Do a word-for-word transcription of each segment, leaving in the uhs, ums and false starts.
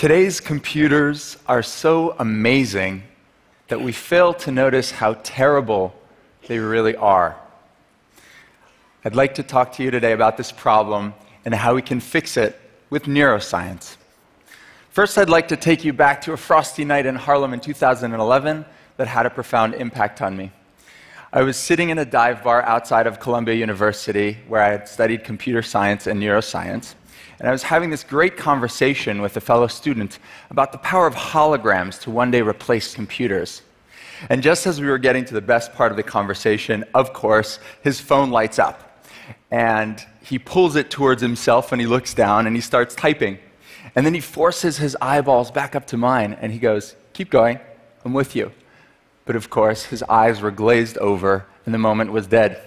Today's computers are so amazing that we fail to notice how terrible they really are. I'd like to talk to you today about this problem and how we can fix it with neuroscience. First, I'd like to take you back to a frosty night in Harlem in two thousand eleven that had a profound impact on me. I was sitting in a dive bar outside of Columbia University, where I had studied computer science and neuroscience, and I was having this great conversation with a fellow student about the power of holograms to one day replace computers. And just as we were getting to the best part of the conversation, of course, his phone lights up, and he pulls it towards himself, and he looks down, and he starts typing. And then he forces his eyeballs back up to mine, and he goes, "Keep going, I'm with you." But of course, his eyes were glazed over, and the moment was dead.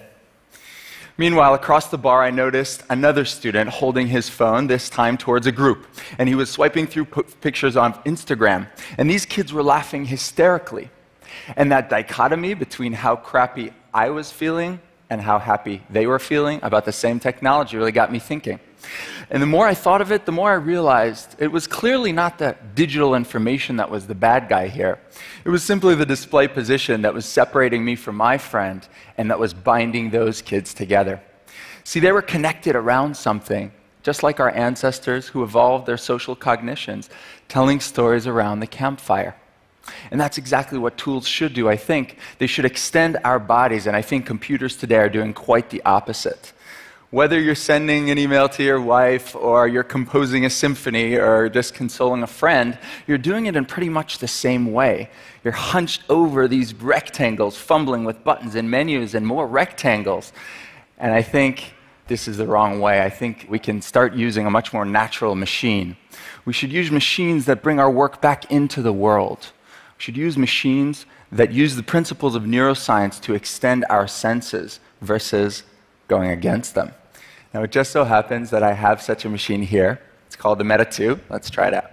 Meanwhile, across the bar, I noticed another student holding his phone, this time towards a group, and he was swiping through pictures on Instagram, and these kids were laughing hysterically. And that dichotomy between how crappy I was feeling and how happy they were feeling about the same technology really got me thinking. And the more I thought of it, the more I realized it was clearly not the digital information that was the bad guy here. It was simply the display position that was separating me from my friend and that was binding those kids together. See, they were connected around something, just like our ancestors who evolved their social cognitions, telling stories around the campfire. And that's exactly what tools should do, I think. They should extend our bodies, and I think computers today are doing quite the opposite. Whether you're sending an email to your wife, or you're composing a symphony, or just consoling a friend, you're doing it in pretty much the same way. You're hunched over these rectangles, fumbling with buttons and menus and more rectangles. And I think this is the wrong way. I think we can start using a much more natural machine. We should use machines that bring our work back into the world. We should use machines that use the principles of neuroscience to extend our senses versus going against them. Now, it just so happens that I have such a machine here. It's called the Meta two. Let's try it out.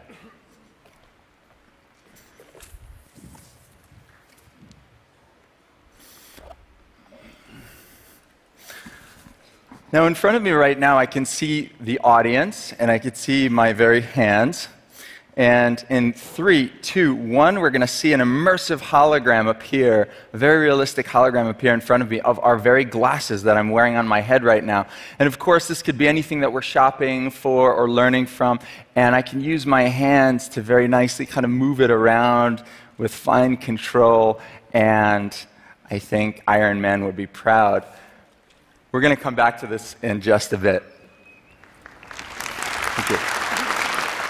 Now, in front of me right now, I can see the audience, and I can see my very hands. And in three, two, one, we're going to see an immersive hologram appear, a very realistic hologram appear in front of me of our very glasses that I'm wearing on my head right now. And of course, this could be anything that we're shopping for or learning from. And I can use my hands to very nicely kind of move it around with fine control. And I think Iron Man would be proud. We're going to come back to this in just a bit. Thank you.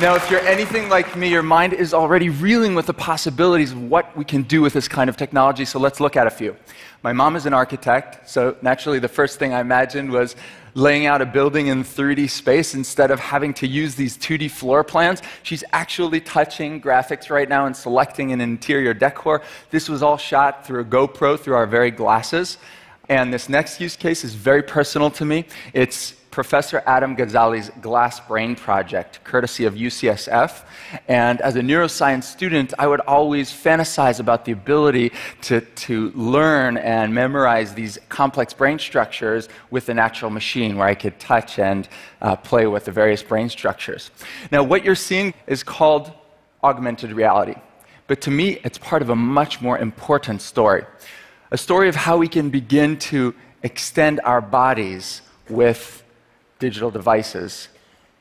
Now, if you're anything like me, your mind is already reeling with the possibilities of what we can do with this kind of technology, so let's look at a few. My mom is an architect, so naturally the first thing I imagined was laying out a building in three D space instead of having to use these two D floor plans. She's actually touching graphics right now and selecting an interior decor. This was all shot through a GoPro, through our very glasses. And this next use case is very personal to me. It's Professor Adam Ghazali's Glass Brain Project, courtesy of U C S F. And as a neuroscience student, I would always fantasize about the ability to, to learn and memorize these complex brain structures with a natural machine where I could touch and uh, play with the various brain structures. Now, what you're seeing is called augmented reality. But to me, it's part of a much more important story, a story of how we can begin to extend our bodies with digital devices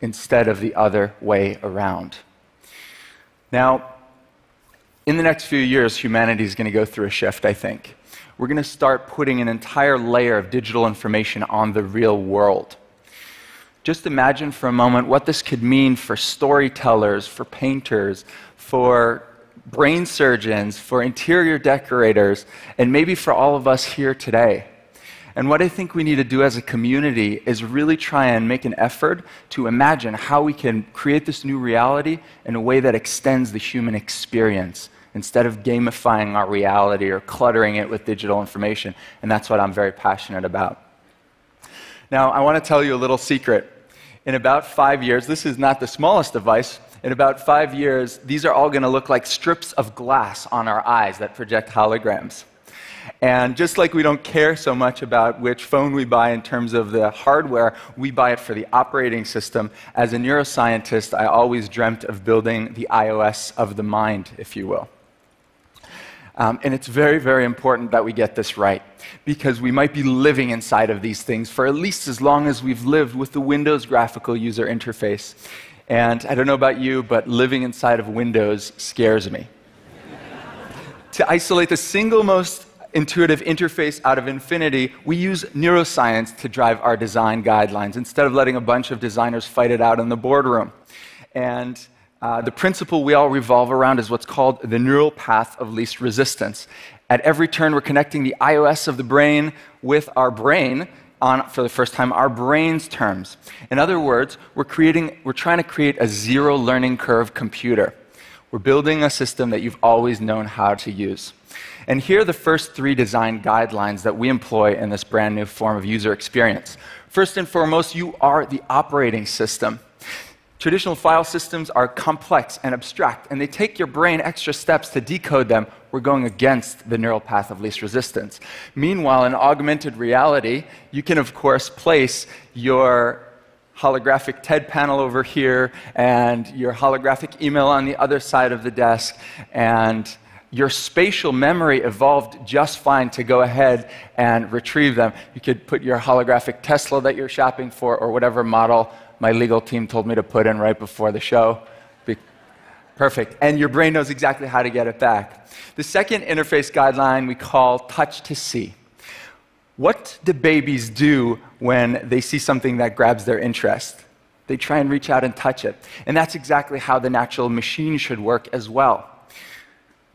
instead of the other way around. Now, in the next few years, humanity is going to go through a shift, I think. We're going to start putting an entire layer of digital information on the real world. Just imagine for a moment what this could mean for storytellers, for painters, for brain surgeons, for interior decorators, and maybe for all of us here today. And what I think we need to do as a community is really try and make an effort to imagine how we can create this new reality in a way that extends the human experience instead of gamifying our reality or cluttering it with digital information. And that's what I'm very passionate about. Now, I want to tell you a little secret. In about five years, this is not the smallest device, in about five years, these are all going to look like strips of glass on our eyes that project holograms. And just like we don't care so much about which phone we buy in terms of the hardware, we buy it for the operating system. As a neuroscientist, I always dreamt of building the iOS of the mind, if you will. Um, and it's very, very important that we get this right, because we might be living inside of these things for at least as long as we've lived with the Windows graphical user interface. And I don't know about you, but living inside of Windows scares me. To isolate the single most intuitive interface out of infinity, we use neuroscience to drive our design guidelines, instead of letting a bunch of designers fight it out in the boardroom. And Uh, the principle we all revolve around is what's called the neural path of least resistance. At every turn, we're connecting the iOS of the brain with our brain on, for the first time, our brain's terms. In other words, we're, creating, we're trying to create a zero learning curve computer. We're building a system that you've always known how to use. And here are the first three design guidelines that we employ in this brand new form of user experience. First and foremost, you are the operating system. Traditional file systems are complex and abstract, and they take your brain extra steps to decode them. We're going against the neural path of least resistance. Meanwhile, in augmented reality, you can, of course, place your holographic TED panel over here and your holographic email on the other side of the desk, and your spatial memory evolved just fine to go ahead and retrieve them. You could put your holographic Tesla that you're shopping for, or whatever model my legal team told me to put in right before the show. Be Perfect. And your brain knows exactly how to get it back. The second interface guideline we call touch to see. What do babies do when they see something that grabs their interest? They try and reach out and touch it. And that's exactly how the natural machine should work as well.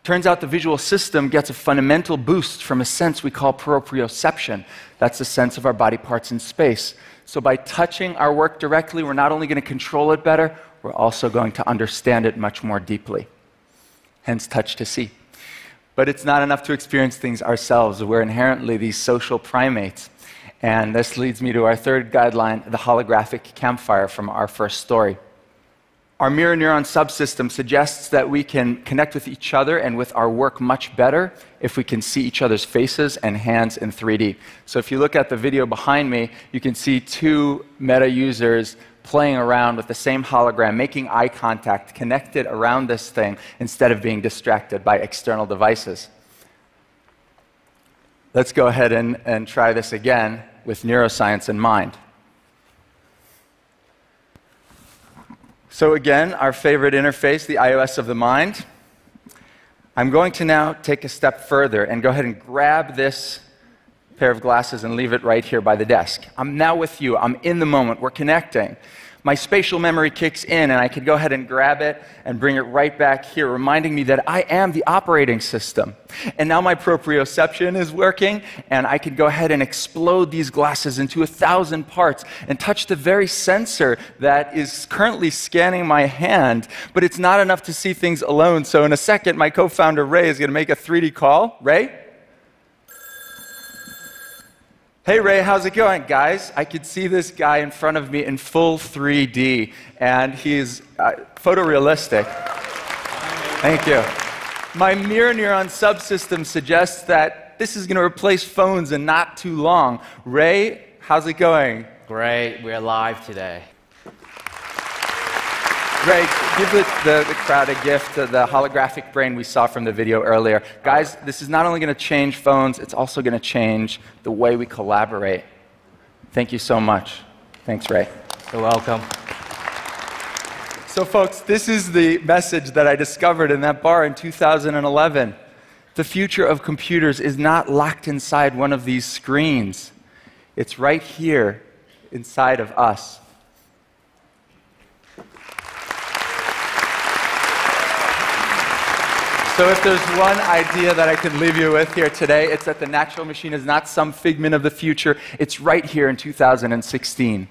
Turns out the visual system gets a fundamental boost from a sense we call proprioception. That's the sense of our body parts in space. So by touching our work directly, we're not only going to control it better, we're also going to understand it much more deeply. Hence, touch to see. But it's not enough to experience things ourselves. We're inherently these social primates. And this leads me to our third guideline, the holographic campfire from our first story. Our mirror neuron subsystem suggests that we can connect with each other and with our work much better if we can see each other's faces and hands in three D. So if you look at the video behind me, you can see two Meta users playing around with the same hologram, making eye contact, connected around this thing instead of being distracted by external devices. Let's go ahead and, and try this again with neuroscience in mind. So again, our favorite interface, the iOS of the mind. I'm going to now take a step further and go ahead and grab this pair of glasses and leave it right here by the desk. I'm now with you. I'm in the moment. We're connecting. My spatial memory kicks in, and I can go ahead and grab it and bring it right back here, reminding me that I am the operating system. And now my proprioception is working, and I can go ahead and explode these glasses into a thousand parts and touch the very sensor that is currently scanning my hand. But it's not enough to see things alone, so in a second, my co-founder Ray is going to make a three D call. Ray? Hey, Ray, how's it going? Guys, I could see this guy in front of me in full three D, and he's uh, photorealistic. Thank you. My mirror neuron subsystem suggests that this is going to replace phones in not too long. Ray, how's it going? Great. We're live today. Ray, give the, the, the crowd a gift, uh, the holographic brain we saw from the video earlier. Guys, this is not only going to change phones, it's also going to change the way we collaborate. Thank you so much. Thanks, Ray. You're welcome. So, folks, this is the message that I discovered in that bar in two thousand eleven. The future of computers is not locked inside one of these screens. It's right here inside of us. So if there's one idea that I can leave you with here today, it's that the natural machine is not some figment of the future. It's right here in two thousand sixteen,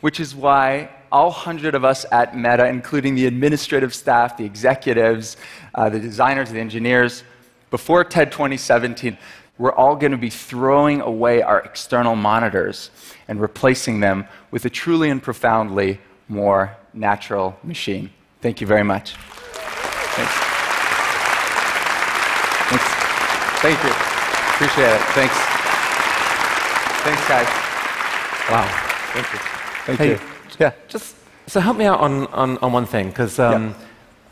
which is why all one hundred of us at Meta, including the administrative staff, the executives, uh, the designers, the engineers, before TED twenty seventeen, we're all going to be throwing away our external monitors and replacing them with a truly and profoundly more natural machine. Thank you very much. Thanks. Thank you. Appreciate it. Thanks. Thanks, guys. Wow. Thank you. Thank hey, you. Yeah. Just so help me out on on, on one thing, because um,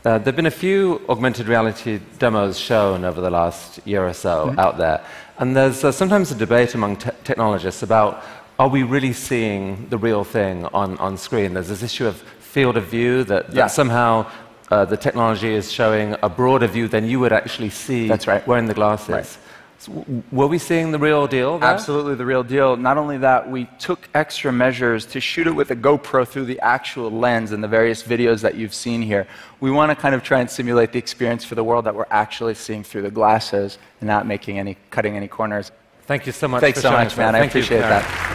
yeah. uh, there've been a few augmented reality demos shown over the last year or so mm-hmm. out there, and there's uh, sometimes a debate among te technologists about are we really seeing the real thing on on screen? There's this issue of field of view that, that yeah. somehow. Uh, the technology is showing a broader view than you would actually see That's right. wearing the glasses. Right. So, were we seeing the real deal there? Absolutely the real deal. Not only that, we took extra measures to shoot it with a GoPro through the actual lens in the various videos that you've seen here. We want to kind of try and simulate the experience for the world that we're actually seeing through the glasses and not making any, cutting any corners. Thank you so much Thanks for so much, man. That. I Thank appreciate you, that.